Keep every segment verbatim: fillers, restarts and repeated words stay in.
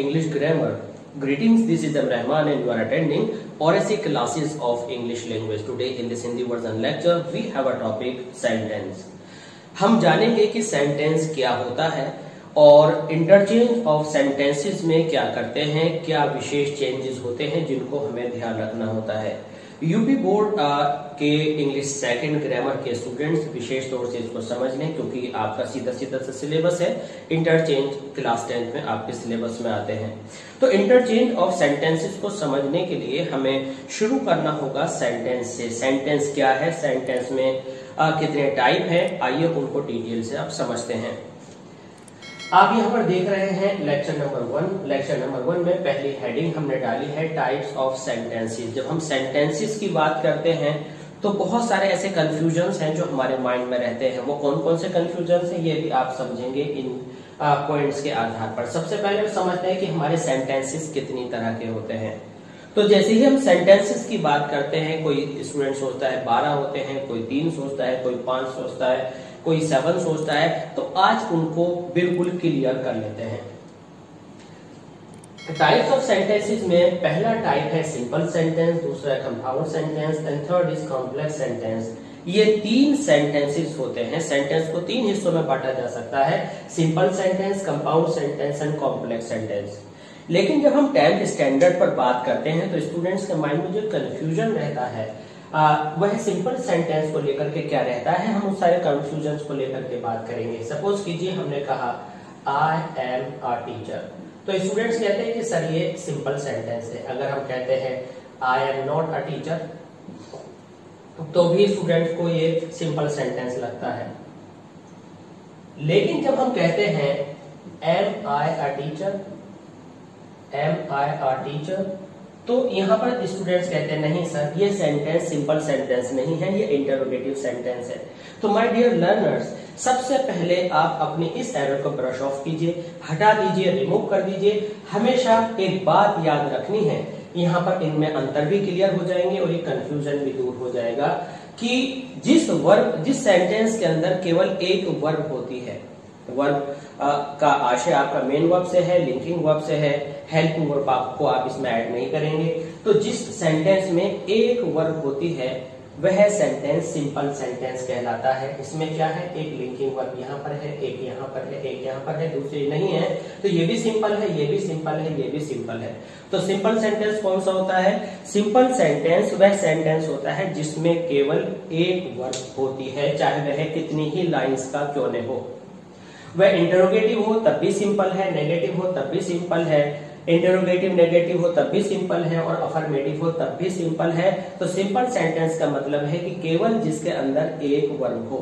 English Grammar. Greetings, this is Abdul Rahman and you are attending Oracy Classes of English Language. Today in this Hindi version lecture we have a topic sentence. हम जानेंगे कि sentence क्या होता है और interchange of sentences में क्या करते हैं, क्या विशेष चेंजेस होते हैं जिनको हमें ध्यान रखना होता है. यूपी बोर्ड के इंग्लिश सेकंड ग्रामर के स्टूडेंट्स विशेष तौर से इसको समझ लें क्योंकि आपका सीधा सीधा सा सिलेबस है. इंटरचेंज क्लास टेंथ में आपके सिलेबस में आते हैं. तो इंटरचेंज ऑफ सेंटेंसेस को समझने के लिए हमें शुरू करना होगा सेंटेंस से. सेंटेंस क्या है, सेंटेंस में आ, कितने टाइप हैं, आइए उनको डिटेल से आप समझते हैं. आप यहाँ पर देख रहे हैं lecture number one. Lecture number one में पहली हेडिंग हमने डाली है टाइप्स ऑफ सेंटेंसेस. जब हम सेंटेंसेस की बात करते हैं तो बहुत सारे ऐसे कंफ्यूजन्स हैं जो हमारे माइंड में रहते हैं. वो कौन कौन से कंफ्यूजन्स हैं ये भी आप समझेंगे इन पॉइंट्स के आधार पर. सबसे पहले समझते हैं कि हमारे सेंटेंसेस कितनी तरह के होते हैं. तो जैसे ही हम सेंटेंसेस की बात करते हैं, कोई स्टूडेंट सोचता है बारह होते हैं, कोई तीन सोचता है, कोई पांच सोचता है, कोई सेवन सोचता है. तो आज उनको बिल्कुल क्लियर कर लेते हैं. टाइप्स ऑफ सेंटेंसेस में पहला टाइप है सिंपल सेंटेंस, दूसरा है compound sentence and third is complex sentence. ये तीन सेंटेंसेस होते हैं. सेंटेंस को तीन हिस्सों में बांटा जा सकता है, simple sentence, compound sentence and complex sentence. लेकिन जब हम टेंथ स्टैंडर्ड पर बात करते हैं तो स्टूडेंट्स के माइंड में जो कंफ्यूजन रहता है आ, वह सिंपल सेंटेंस को लेकर के क्या रहता है. हम उस सारे कंफ्यूजन को लेकर के बात करेंगे. सपोज कीजिए हमने कहा आई एम अ टीचर, तो स्टूडेंट्स कहते हैं कि सर ये सिंपल सेंटेंस है. अगर हम कहते हैं I am not a teacher तो भी स्टूडेंट्स को ये सिंपल सेंटेंस लगता है. लेकिन जब हम कहते हैं am I a teacher, am I a teacher, तो यहाँ पर स्टूडेंट्स कहते हैं नहीं सर ये सेंटेंस सिंपल सेंटेंस नहीं है, ये इंटरोगेटिव सेंटेंस है. तो माय डियर लर्नर्स, सबसे पहले आप अपने इस एरर को ब्रश ऑफ कीजिए, हटा दीजिए, रिमूव कर दीजिए. हमेशा एक बात याद रखनी है, यहाँ पर इनमें अंतर भी क्लियर हो जाएंगे और ये कंफ्यूजन भी दूर हो जाएगा कि जिस वर्ब जिस सेंटेंस के अंदर केवल एक वर्ब होती है, वर्ब का आशय आपका मेन वर्ब से है, लिंकिंग वर्ब से है, हेल्पिंग वर्ब आपको आप इसमें ऐड नहीं करेंगे. तो जिस सेंटेंस में एक वर्ब होती है वह सेंटेंस सिंपल सेंटेंस कहलाता है. इसमें क्या है, एक लिंकिंग वर्ब यहाँ पर है, एक यहाँ पर है, एक यहाँ पर है, दूसरी नहीं है. तो ये भी सिंपल है, ये भी सिंपल है, ये भी सिंपल है. तो सिंपल सेंटेंस कौन सा होता है? सिंपल सेंटेंस वह सेंटेंस होता है जिसमें केवल एक वर्ब होती है, चाहे वह कितनी ही लाइन्स का क्यों न हो. वह इंटरोगेटिव हो तब भी सिंपल है, नेगेटिव हो तब भी सिंपल है, इंटरोगेटिव नेगेटिव हो तब भी सिंपल है और अफर्मेटिव हो तब भी सिंपल है. तो सिंपल सेंटेंस का मतलब है कि केवल जिसके अंदर एक वर्ब हो.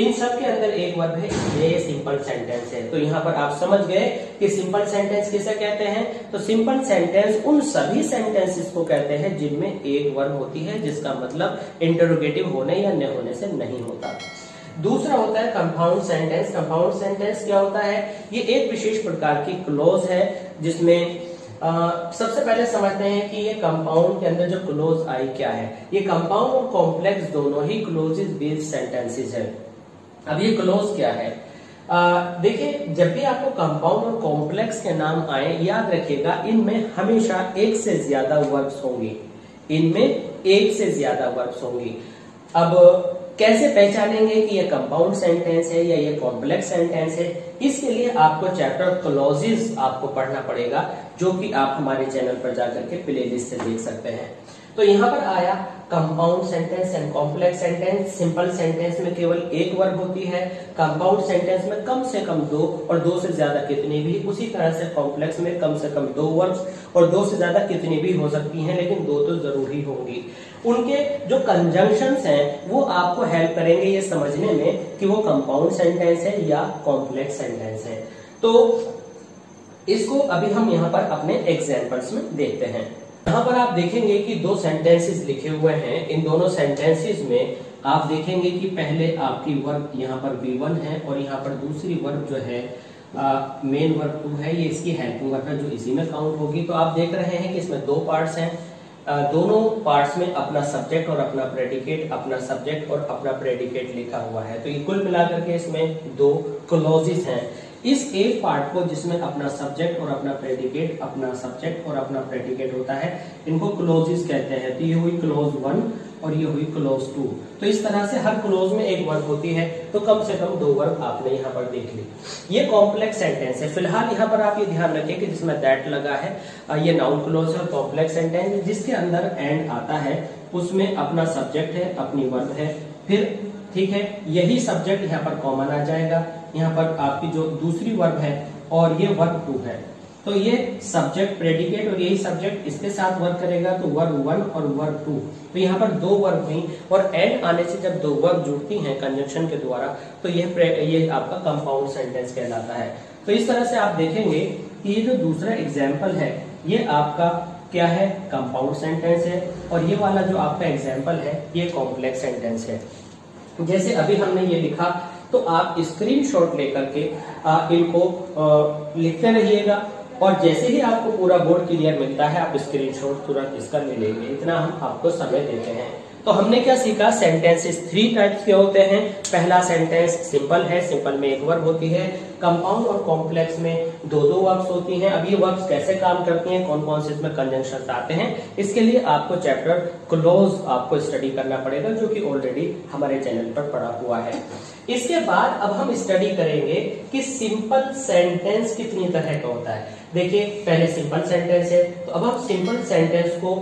इन सब के अंदर एक वर्ब है, ये सिंपल सेंटेंस है. तो यहाँ पर आप समझ गए कि सिंपल सेंटेंस किसे कहते हैं. तो सिंपल सेंटेंस उन सभी सेंटेंसेस को कहते हैं जिनमें एक वर्ब होती है, जिसका मतलब इंटरोगेटिव होने या न होने से नहीं होता. दूसरा होता है कंपाउंड सेंटेंस. कंपाउंड सेंटेंस क्या होता है? ये एक विशेष प्रकार की क्लोज है जिसमें आ, सबसे पहले समझते हैं कि ये कंपाउंड के अंदर जो क्लोज आई क्या है. ये कंपाउंड और कॉम्प्लेक्स दोनों ही क्लोजेस बेस्ड सेंटेंसेस है. अब ये क्लोज क्या है, देखिए जब भी आपको कंपाउंड और कॉम्प्लेक्स के नाम आए याद रखिएगा इनमें हमेशा एक से ज्यादा वर्ब्स होंगी, इनमें एक से ज्यादा वर्ब्स होंगी. अब कैसे पहचानेंगे कि यह कंपाउंड सेंटेंस है या ये कॉम्प्लेक्स सेंटेंस है, इसके लिए आपको चैप्टर क्लॉजेस आपको पढ़ना पड़ेगा जो कि आप हमारे चैनल पर जाकर के प्लेलिस्ट से देख सकते हैं. तो यहाँ पर आया compound sentence and complex sentence. Simple sentence में केवल एक वर्ब होती है, कंपाउंड सेंटेंस में कम से कम दो और दो से ज्यादा कितनी भी, उसी तरह से कॉम्प्लेक्स में कम से कम दो वर्ब्स और दो से ज्यादा कितनी भी हो सकती हैं, लेकिन दो तो जरूर ही होंगी. उनके जो कंजंक्शंस हैं वो आपको हेल्प करेंगे ये समझने में कि वो कंपाउंड सेंटेंस है या कॉम्प्लेक्स सेंटेंस है. तो इसको अभी हम यहाँ पर अपने एग्जाम्पल्स में देखते हैं. यहाँ पर आप देखेंगे कि दो सेंटेंसेस लिखे हुए हैं. इन दोनों सेंटेंसेस में आप देखेंगे कि पहले आपकी वर्ब यहाँ पर बी वन है और यहाँ पर दूसरी वर्ब जो है मेन वर्ब टू है, ये इसकी हेल्पिंग वर्ब है जो इसी में काउंट होगी. तो आप देख रहे हैं कि इसमें दो पार्ट्स हैं, आ, दोनों पार्ट्स में अपना सब्जेक्ट और अपना प्रेडिकेट, अपना सब्जेक्ट और अपना प्रेडिकेट लिखा हुआ है. तो ये कुल मिलाकर के इसमें दो क्लॉजेस हैं. इस एक पार्ट को जिसमें अपना सब्जेक्ट और अपना प्रेडिकेट, अपना सब्जेक्ट और अपना प्रेडिकेट होता है, इनको क्लोजेस कहते हैं। तो ये हुई क्लोज वन और ये हुई क्लोज टू। तो इस तरह से हर क्लोज में एक वर्ब होती है, तो कम से कम दो वर्ब आपने यहाँ पर देख ली। ये कॉम्प्लेक्स सेंटेंस है। फिलहाल यहाँ पर आप ये ध्यान रखें कि जिसमें दैट लगा है ये नाउन क्लोज है। कॉम्प्लेक्स सेंटेंस जिसके अंदर एंड आता है उसमें अपना सब्जेक्ट है, अपनी वर्ब है, फिर ठीक है यही सब्जेक्ट यहाँ पर कॉमन आ जाएगा। यहाँ पर आपकी जो दूसरी वर्ब है और ये वर्ब टू है, तो ये सब्जेक्ट प्रेडिकेट और यही सब्जेक्ट इसके साथ वर्क करेगा, तो वर्ब वन और वर्ब टू। तो यहाँ पर दो वर्ब हुई और एंड आने से जब दो वर्ब जुड़ती हैं कंजंक्शन के द्वारा, तो यह ये आपका कंपाउंड सेंटेंस कहलाता है। तो इस तरह से आप देखेंगे कि ये जो दूसरा एग्जाम्पल है ये आपका क्या है, कंपाउंड सेंटेंस है, और ये वाला जो आपका एग्जाम्पल है ये कॉम्प्लेक्स सेंटेंस है। जैसे अभी हमने ये लिखा, तो आप स्क्रीनशॉट लेकर के आ, इनको आ, लिखते रहिएगा, और जैसे ही आपको पूरा बोर्ड क्लियर मिलता है आप स्क्रीनशॉट तुरंत इसका ले लेंगे। इतना हम आपको समय देते हैं। तो हमने क्या सीखा, सेंटेंसेस थ्री टाइप्स के होते हैं। पहला सेंटेंस सिंपल है, सिंपल में एक वर्ब होती है। कंपाउंड और कॉम्प्लेक्स में दो दो वर्ब्स होती हैं। अब ये वर्ब्स कैसे काम करती हैं, कौन कौन से इसमें कंजंक्शंस आते हैं, इसके लिए आपको चैप्टर क्लोज आपको स्टडी करना पड़ेगा, जो कि ऑलरेडी हमारे चैनल पर पड़ा हुआ है। इसके बाद अब हम स्टडी करेंगे कि सिंपल सेंटेंस कितनी तरह का होता है। देखिए पहले सिंपल सेंटेंस है, तो अब हम सिंपल सेंटेंस को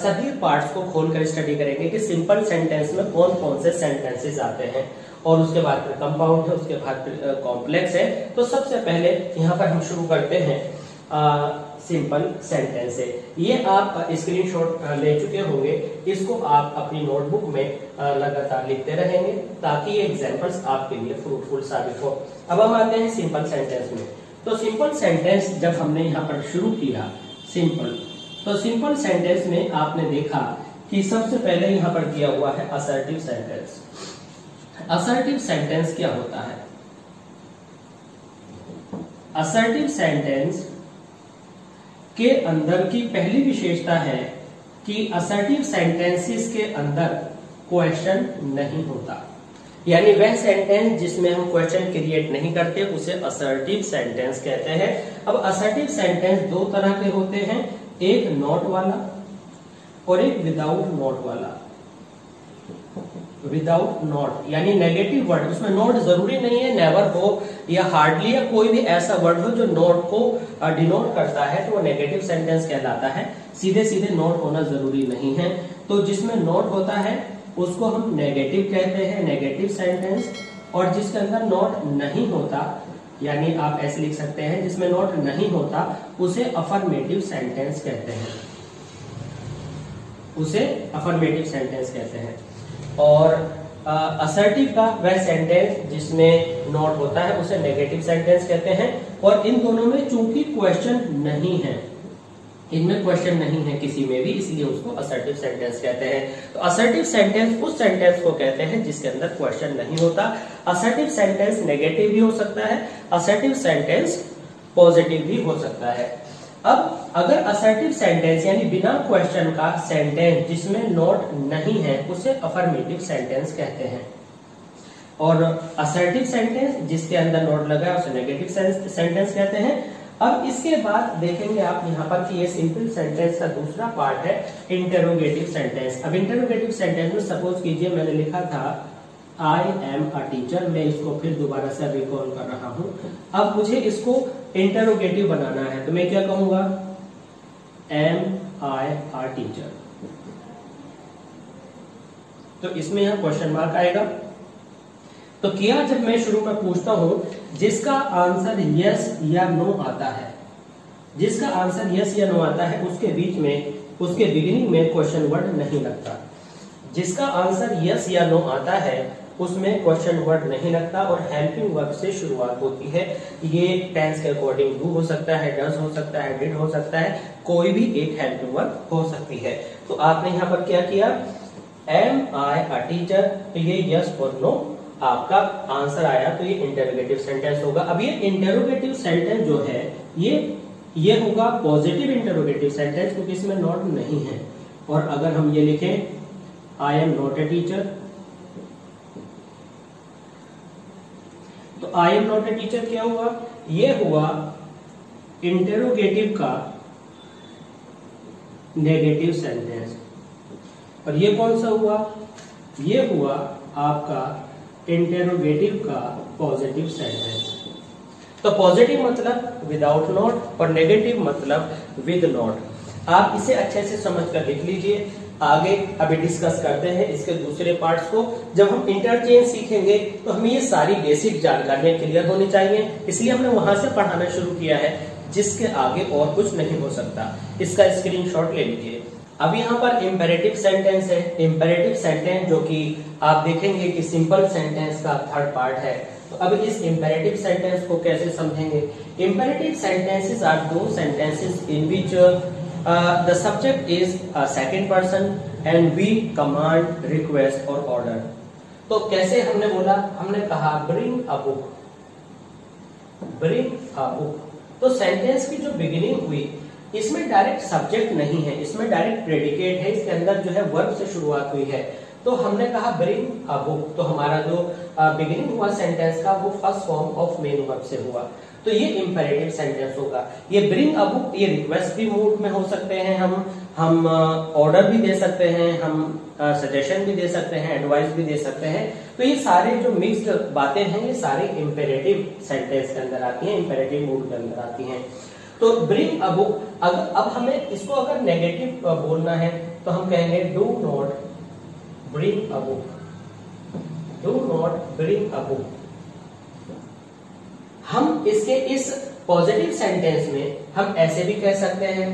सभी पार्ट्स को खोलकर स्टडी करेंगे कि सिंपल सेंटेंस में कौन कौन से सेंटेंसेस आते हैं, और उसके बाद फिर कंपाउंड है, उसके बाद फिर कॉम्प्लेक्स है। तो सबसे पहले यहाँ पर हम शुरू करते हैं सिंपल सेंटेंस है। ये आप स्क्रीनशॉट ले चुके होंगे, इसको आप अपनी नोटबुक में लगातार लिखते रहेंगे ताकि ये एग्जाम्पल्स आपके लिए फ्रूटफुल साबित हो। अब हम आते हैं सिंपल सेंटेंस में। तो सिंपल सेंटेंस जब हमने यहाँ पर शुरू किया सिंपल, तो सिंपल सेंटेंस में आपने देखा कि सबसे पहले यहाँ पर दिया हुआ है असर्टिव सेंटेंस। असर्टिव सेंटेंस क्या होता है? असर्टिव सेंटेंस के अंदर की पहली विशेषता है कि असर्टिव सेंटेंसेस के अंदर क्वेश्चन नहीं होता, यानी वह सेंटेंस जिसमें हम क्वेश्चन क्रिएट नहीं करते उसे असर्टिव सेंटेंस कहते हैं। अब असर्टिव सेंटेंस दो तरह के होते हैं, एक नॉट वाला और एक विदाउट नॉट वाला। विदाउट नॉट यानी नेगेटिव वर्ड, उसमें नॉट जरूरी नहीं है, नेवर हो या हार्डली या कोई भी ऐसा वर्ड हो जो नॉट को डिनोट करता है, तो वो नेगेटिव सेंटेंस कहलाता है। सीधे सीधे नॉट होना जरूरी नहीं है, तो जिसमें नॉट होता है उसको हम नेगेटिव कहते हैं, नेगेटिव सेंटेंस। और जिसके अंदर नॉट नहीं होता, यानी आप ऐसे लिख सकते हैं जिसमें नॉट नहीं होता उसे अफर्मेटिव सेंटेंस कहते हैं, उसे अफर्मेटिव सेंटेंस कहते हैं। और असर्टिव का वह सेंटेंस जिसमें नॉट होता है उसे नेगेटिव सेंटेंस कहते हैं। और इन दोनों में चूंकि क्वेश्चन नहीं है, इनमें क्वेश्चन नहीं है किसी में भी, इसलिए उसको असर्टिव सेंटेंस कहते हैं। तो असर्टिव सेंटेंस उस सेंटेंस को कहते हैं जिसके अंदर क्वेश्चन नहीं होता। असर्टिव सेंटेंस नेगेटिव भी हो सकता है, असर्टिव सेंटेंस पॉजिटिव भी हो सकता है। अब अगर असर्टिव सेंटेंस यानी बिना क्वेश्चन का सेंटेंस जिसमें नॉट नहीं है उसे अफर्मेटिव सेंटेंस कहते हैं, और असर्टिव सेंटेंस जिसके अंदर नॉट लगा है उसे नेगेटिव सेंटेंस कहते हैं। अब इसके बाद देखेंगे आप यहाँ पर कि ये सिंपल सेंटेंस का दूसरा पार्ट है इंटरोगेटिव सेंटेंस। अब इंटरोगेटिव सेंटेंस में सपोज कीजिए मैंने लिखा था आई एम अ टीचर, मैं इसको फिर दोबारा से रिकॉल कर रहा हूं। अब मुझे इसको इंटरोगेटिव बनाना है, तो मैं क्या कहूंगा, एम आई अ टीचर। तो इसमें यहाँ क्वेश्चन मार्क आएगा। तो किया जब मैं शुरू में पूछता हूं जिसका आंसर यस या नो आता है, जिसका आंसर यस या नो आता है उसके बीच में, उसके बिगिनिंग में क्वेश्चन वर्ड नहीं लगता। जिसका आंसर यस या नो आता है उसमें क्वेश्चन वर्ड नहीं लगता, और हेल्पिंग वर्ब से शुरुआत होती है। ये टेंस के अकॉर्डिंग डू हो सकता है, डज हो सकता है, डिड हो सकता है, कोई भी एक हेल्पिंग वर्ब हो सकती है। तो आपने यहाँ पर क्या किया, एम आई अ टीचर, तो ये यस और नो आपका आंसर आया, तो ये इंटरोगेटिव सेंटेंस होगा। अब ये इंटरोगेटिव सेंटेंस जो है ये ये होगा पॉजिटिव इंटरोगेटिव सेंटेंस, क्योंकि इसमें नॉट नहीं है। और अगर हम ये लिखें I am not a teacher, तो I am not a teacher क्या हुआ, ये हुआ इंटेरोगेटिव का नेगेटिव सेंटेंस। और ये कौन सा हुआ? ये हुआ आपका इंटेरोगेटिव का पॉजिटिव सेंटेंस। तो पॉजिटिव मतलब विदाउट नॉट और नेगेटिव मतलब विद नॉट। आप इसे अच्छे से समझ कर लिख लीजिए। आगे अभी डिस्कस करते हैं इसके दूसरे पार्ट्स को। जब हम इंटरचेंज सीखेंगे तो हमें ये सारी बेसिक जानकारियां क्लियर होनी चाहिए, इसलिए हमने वहां से पढ़ाना शुरू किया है, जिसके आगे और कुछ नहीं हो सकता। इसका स्क्रीनशॉट ले लीजिए। अब यहाँ पर इम्पेरेटिव सेंटेंस है। इम्पेरेटिव सेंटेंस जो कि आप देखेंगे कि सिंपल सेंटेंस का थर्ड पार्ट है। तो अब इस इम्पेरेटिव सेंटेंस को कैसे समझेंगे? Imperative sentences are those sentences in which Uh, the subject is a second person and we command, request or order. तो कैसे हमने बोला? हमने कहा bring a book, bring a book। तो सेंटेंस की जो बिगिनिंग हुई इसमें डायरेक्ट सब्जेक्ट नहीं है, इसमें डायरेक्ट प्रेडिकेट है, इसके अंदर जो है वर्ब से शुरुआत हुई है। तो हमने कहा bring a book। तो हमारा जो बिगिनिंग uh, हुआ सेंटेंस का वो first form of main verb से हुआ। तो ये इम्पेरेटिव सेंटेंस होगा। ये ब्रिंग अ बुक, ये रिक्वेस्ट भी मूड में हो सकते हैं, हम हम ऑर्डर भी दे सकते हैं, हम सजेशन भी दे सकते हैं, एडवाइस भी दे सकते हैं। तो ये सारे जो मिक्स्ड बातें हैं ये सारे इम्पेरेटिव सेंटेंस के अंदर आती हैं, इम्पेरेटिव मूड के अंदर आती हैं। तो ब्रिंग अ बुक, अगर अब हमें इसको अगर नेगेटिव बोलना है तो हम कहेंगे do not bring a book, do not bring a book. हम इसके इस पॉजिटिव सेंटेंस में हम ऐसे भी कह सकते हैं,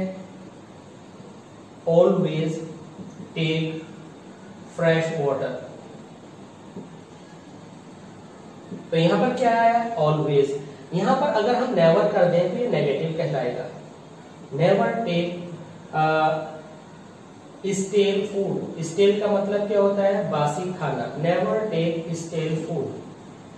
ऑलवेज टेक फ्रेश वाटर। तो यहां पर क्या आया? ऑलवेज। यहां पर अगर हम नेवर कर दें तो ये नेगेटिव कहलाएगा। Never take stale food. Stale का मतलब क्या होता है? बासी खाना। Never take stale food.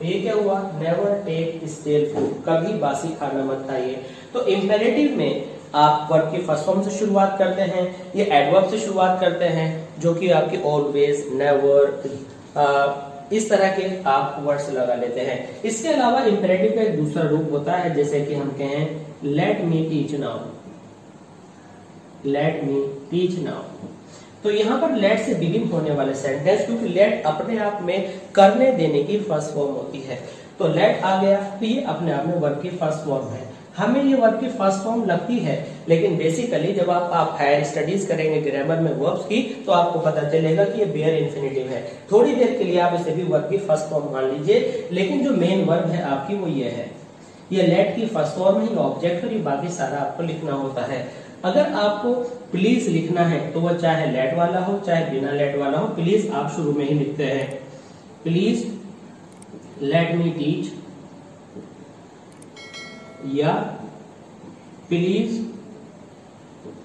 ये क्या हुआ? नेवर टेक स्टेल फूड, कभी बासी खाना मत खाइए। तो इम्पेरेटिव में आप वर्ब की फर्स्ट फॉर्म से शुरुआत करते हैं, ये एडवर्ब से शुरुआत करते हैं, जो कि आपके ऑलवेज, नेवर, इस तरह के आप वर्ड्स लगा लेते हैं। इसके अलावा इम्पेरेटिव का एक दूसरा रूप होता है, जैसे कि हम कहें let me teach now, let me teach now. तो यहाँ पर लेट से बिगिन होने वाले सेंटेंस, क्योंकि लेट अपने आप में करने देने की फर्स्ट फॉर्म होती है, तो लेट आ गया। तो ये अपने आप में वर्ब की फर्स्ट फॉर्म है। हमें ये वर्ब की फर्स्ट फॉर्म लगती है, लेकिन बेसिकली जब आप आप हायर स्टडीज करेंगे ग्रामर में वर्ब्स की तो आपको पता चलेगा कि ये बेयर इन्फिनिटिव है। थोड़ी देर के लिए आप इसे भी वर्ब की फर्स्ट फॉर्म मान लीजिए, लेकिन जो मेन वर्ब है आपकी वो ये है। ये लेट की फर्स्ट फॉर्म है, ऑब्जेक्ट और बाकी सारा आपको लिखना होता है। अगर आपको प्लीज लिखना है तो वह चाहे लेट वाला हो चाहे बिना लेट वाला हो, प्लीज आप शुरू में ही लिखते हैं, प्लीज लेट मी टीच या प्लीज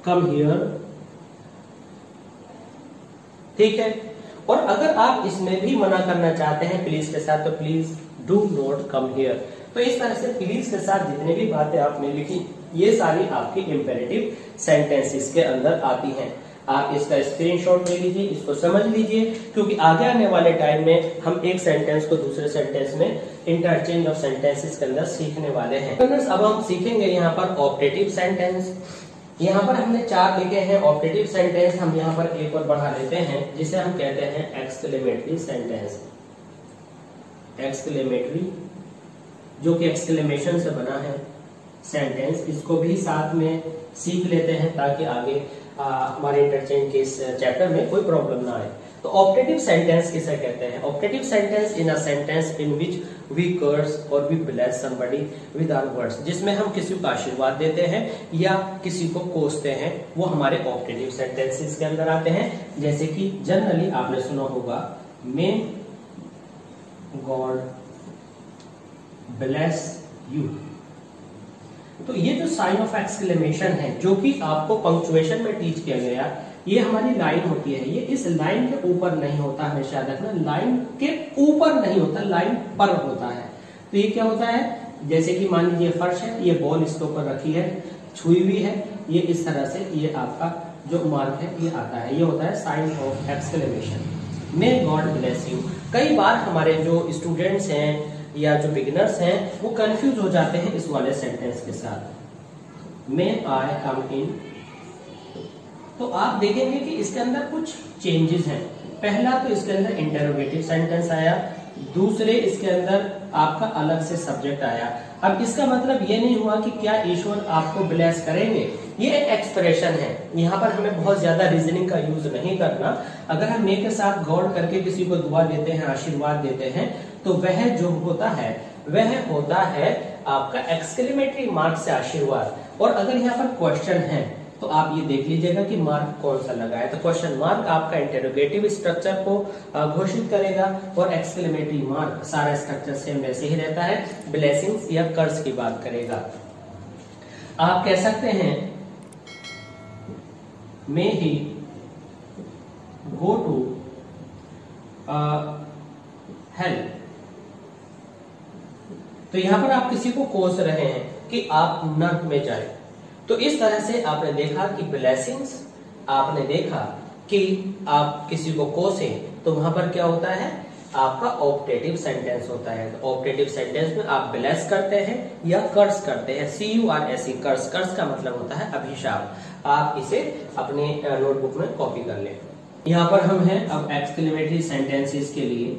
कम हियर, ठीक है। और अगर आप इसमें भी मना करना चाहते हैं प्लीज के साथ, तो please do not come here. तो इस तरह से प्लीज के साथ जितने भी बातें आपने लिखी ये सारी आपकी इम्पेरेटिव सेंटेंसेस के अंदर आती हैं। आप इसका स्क्रीनशॉट ले लीजिए, इसको समझ लीजिए, क्योंकि आगे आने वाले टाइम में हम एक सेंटेंस को दूसरे सेंटेंस में इंटरचेंज ऑफ सेंटेंसेस के अंदर सीखने वाले हैं। फ्रेंड्स, अब हम सीखेंगे यहाँ पर ऑपरेटिव सेंटेंस। यहाँ पर हमने चार लिखे हैं ऑपरेटिव सेंटेंस। हम यहाँ पर एक और बढ़ा लेते हैं, जिसे हम कहते हैं एक्सक्लेमेटरी सेंटेंस। एक्सक्लेमेटरी, जो कि एक्सक्लेमेशन से बना है सेंटेंस, इसको भी साथ में सीख लेते हैं ताकि आगे हमारे इंटरचेंज के इस चैप्टर में कोई प्रॉब्लम ना आए। तो ऑपरेटिव सेंटेंस किसे कहते हैं? Operative sentence in a sentence in which we curse और we bless somebody with our words, जिसमें हम किसी को आशीर्वाद देते हैं या किसी को कोसते हैं, वो हमारे ऑपरेटिव सेंटेंसेस के अंदर आते हैं। जैसे कि जनरली आपने सुना होगा, मे गॉड ब्लेस यू। तो ये जो साइन ऑफ एक्सक्लेमेशन है, जो कि आपको पंक्चुएशन में टीच किया गया, ये हमारी लाइन होती है। ये इस लाइन के ऊपर नहीं होता, हमेशा याद रखना, लाइन के ऊपर नहीं होता, लाइन पर होता है। तो ये क्या होता है? जैसे कि मान लीजिए फर्श है, ये बॉल इसके ऊपर रखी है, छुई हुई है, ये इस तरह से ये आपका जो मार्क है ये आता है। ये होता है sign of exclamation, may God bless you. कई बार हमारे जो स्टूडेंट्स हैं या जो बिगिनर्स हैं वो कंफ्यूज हो जाते हैं इस वाले सेंटेंस के साथ, मे आई कम इन। तो आप देखेंगे कि इसके अंदर कुछ चेंजेस हैं। पहला तो इसके अंदर इंटरोगेटिव सेंटेंस आया, दूसरे इसके अंदर आपका अलग से सब्जेक्ट आया। अब इसका मतलब ये नहीं हुआ कि क्या ईश्वर आपको ब्लेस करेंगे, ये एक एक्सप्रेशन है। यहाँ पर हमें बहुत ज्यादा रीजनिंग का यूज नहीं करना। अगर हम मे के साथ गौर करके किसी को दुआ देते हैं, आशीर्वाद देते हैं, तो वह जो होता है वह होता है आपका एक्सक्लेमेटरी मार्क से आशीर्वाद। और अगर यहाँ पर क्वेश्चन है तो आप ये देख लीजिएगा कि मार्क कौन सा लगा है। तो क्वेश्चन मार्क आपका इंटरोगेटिव स्ट्रक्चर को घोषित करेगा और एक्सक्लेमेटरी मार्क सारा स्ट्रक्चर सेम वैसे ही रहता है, ब्लेसिंग्स या कर्ज की बात करेगा। आप कह सकते हैं मे ही गो टू हेल। तो यहां पर आप किसी को कोस रहे हैं कि आप नर्क में जाए। तो इस तरह से आपने देखा कि ब्लेसिंग्स, आपने देखा कि आप किसी को कोसे, तो वहां पर क्या होता है आपका ऑप्टेटिव सेंटेंस होता है। तो ऑप्टेटिव सेंटेंस में आप ब्लेस करते हैं या कर्स करते हैं, C U R S E curse. Curse का मतलब होता है अभिशाप। आप इसे अपने नोटबुक में कॉपी कर लें। यहाँ पर हम हैं अब एक्सक्लेमेटरी सेंटेंसेस के लिए।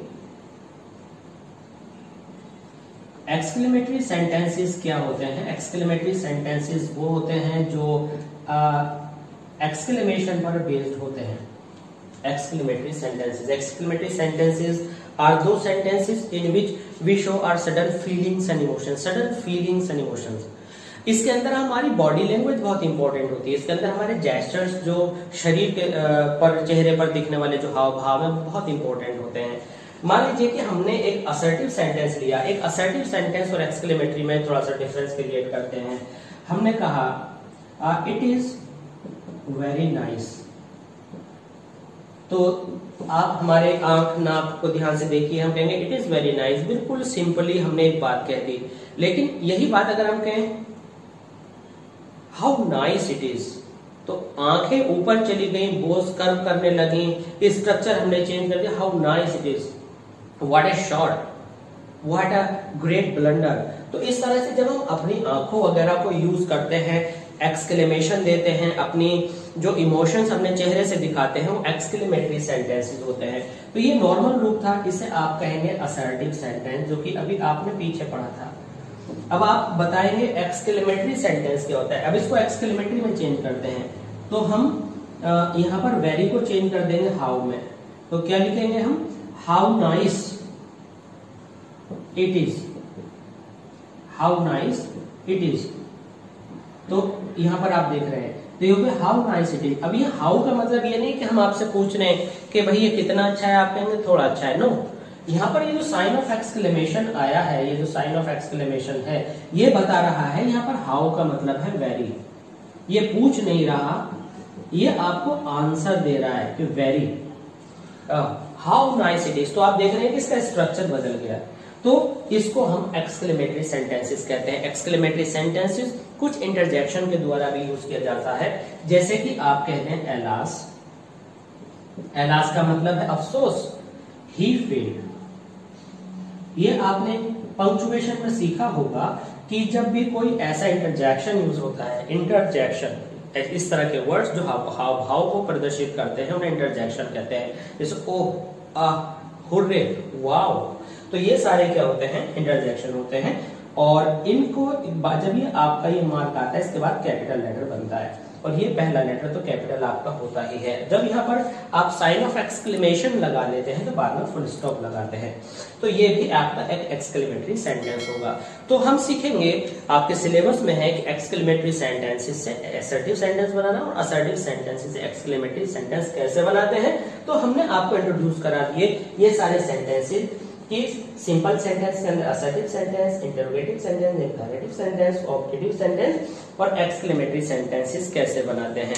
एक्सक्लेमेटरी सेंटेंसेस क्या होते हैं? एक्सक्लेमेटरी सेंटेंसेस वो होते हैं जो एक्सक्लेमेशन पर बेस्ड होते हैं। Exclamatory sentences exclamatory sentences are those sentences in which we show our sudden feelings and emotions. Sudden feelings and emotions. इसके अंदर हमारी बॉडी लैंग्वेज बहुत इंपॉर्टेंट होती है। इसके अंदर हमारे जेस्टर्स, जो शरीर के पर, चेहरे पर दिखने वाले जो हाव भाव है, बहुत इंपॉर्टेंट होते हैं। मान लीजिए कि हमने एक असर्टिव सेंटेंस लिया। एक असर्टिव सेंटेंस और एक्सक्लेमेटरी में थोड़ा सा डिफरेंस क्रिएट करते हैं। हमने कहा इट इज वेरी नाइस। तो आप हमारे आंख नाक को ध्यान से देखिए, हम कहेंगे इट इज वेरी नाइस। बिल्कुल सिंपली हमने एक बात कह दी। लेकिन यही बात अगर हम कहें हाउ नाइस इट इज, तो आंखें ऊपर चली गई, बोस कर्व करने लगी, स्ट्रक्चर हमने चेंज कर दिया। How nice it is, what a shot, what a great blunder. तो इस तरह से जब हम अपनी आंखों वगैरह को यूज करते हैं, एक्सक्लेमेशन देते हैं, अपनी जो इमोशंस अपने चेहरे से दिखाते हैं, वो एक्सक्लेमेटरी सेंटेंसेस होते हैं। तो ये नॉर्मल रूप था, इसे आप कहेंगे असर्टिव सेंटेंस, जो कि अभी आपने पीछे पढ़ा था। अब आप बताएंगे एक्सक्लेमेटरी सेंटेंस क्या होता है। अब इसको एक्सक्लेमेटरी में चेंज करते हैं, तो हम यहाँ पर वेरी को चेंज कर देंगे हाउ में। तो क्या लिखेंगे हम, how nice it is. How nice it is. तो यहाँ पर आप देख रहे हैं, तो ये पे हाउ नाइस इट इज। अब ये हाउ का मतलब ये नहीं कि हम आपसे पूछ रहे हैं कि भाई ये कितना अच्छा है, आप कहेंगे थोड़ा अच्छा है। नो, यहाँ पर ये जो साइन ऑफ एक्सक्लेमेशन आया है, ये जो साइन ऑफ एक्सक्लेमेशन है, ये बता रहा है यहाँ पर हाउ का मतलब है वेरी। ये पूछ नहीं रहा, ये आपको आंसर दे रहा है कि very how nice it is. तो आप देख रहे हैं कि इसका स्ट्रक्चर बदल गया। तो इसको हम एक्सक्लेमेटरी सेंटेंसेस कहते हैं। एक्सक्लेमेटरी सेंटेंसेस कुछ इंटरजेक्शन के द्वारा भी यूज किया जाता है, जैसे कि आप कहते हैं एलास। एलास का मतलब है अफसोस, ही फेल्ड। ये आपने पंक्चुएशन में सीखा होगा कि जब भी कोई ऐसा इंटरजेक्शन यूज होता है, इंटरजेक्शन इस तरह के वर्ड्स जो हाव भाव भाव को प्रदर्शित करते हैं, उन्हें इंटरजेक्शन कहते हैं। जैसे ओह, आह, हुर्रे, वाओ। तो ये सारे क्या होते हैं, इंटरजेक्शन होते हैं। और इनको जब ये आपका ये मार्क आता है, इसके बाद कैपिटल लेटर बनता है, और ये पहला लेटर तो कैपिटल आपका होता ही है। जब यहाँ पर आप साइन ऑफ एक्सक्लेमेशन लगा लेते हैं, तो बाद में फुल स्टॉप लगाते हैं। तो ये भी आपका एक एक्सक्लेमेटरी सेंटेंस होगा। तो हम सीखेंगे, आपके सिलेबस में है कि एक्सक्लेमेटरी सेंटेंसेस से असर्टिव सेंटेंस बनाना और असर्टिव सेंटेंसेस से एक्सक्लेमेटरी सेंटेंस कैसे बनाते हैं। तो हमने आपको इंट्रोड्यूस करा दिए ये सारे सेंटेंसेस कि सिंपल सेंटेंस के अंदर assertive sentence, interrogative sentence, interjective sentence, objective sentence और एक्सक्लेमेटरी सेंटेंसेस कैसे बनाते हैं।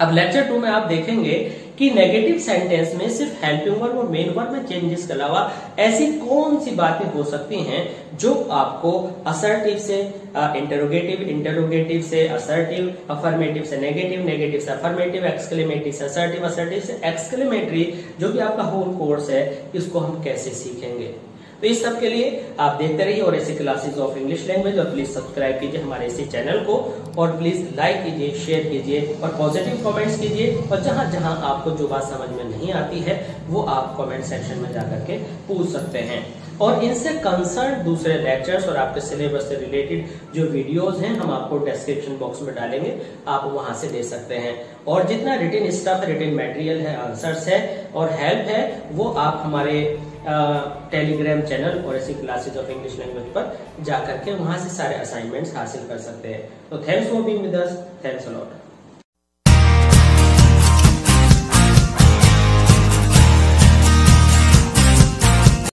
अब लेक्चर टू में आप देखेंगे कि नेगेटिव सेंटेंस में सिर्फ हेल्पिंग वर्ब और मेन वर्ब में चेंजेस के अलावा ऐसी कौन सी बातें हो सकती हैं जो आपको असर्टिव से इंटरोगेटिव, इंटरोगेटिव से असर्टिव, अफर्मेटिव से नेगेटिव, नेगेटिव से अफर्मेटिव, एक्सक्लेमेटरी से असर्टिव, असर्टिव से एक्सक्लेमेटरी, जो भी आपका होल कोर्स है, इसको हम कैसे सीखेंगे। तो इस सब के लिए आप देखते रहिए ओरेसी क्लासेस ऑफ इंग्लिश लैंग्वेज और प्लीज सब्सक्राइब कीजिए हमारे इसी चैनल को और प्लीज लाइक कीजिए, शेयर कीजिए और पॉजिटिव कमेंट्स कीजिए और जहां जहां आपको जो बात समझ में नहीं आती है वो आप कमेंट सेक्शन में जाकर के पूछ सकते हैं। और इनसे कंसर्न दूसरे लेक्चर्स और आपके सिलेबस से रिलेटेड जो वीडियोस हैं हम आपको डिस्क्रिप्शन बॉक्स में डालेंगे, आप वहां से ले सकते हैं। और जितना रिटन स्टफ, रिटन मटेरियल है, आंसर्स है और हेल्प है वो आप हमारे Telegram channel ओरेसी classes of English language पर जाकर के वहां से सारे असाइनमेंट्स हासिल कर सकते हैं। तो thanks for being with us, thanks a lot.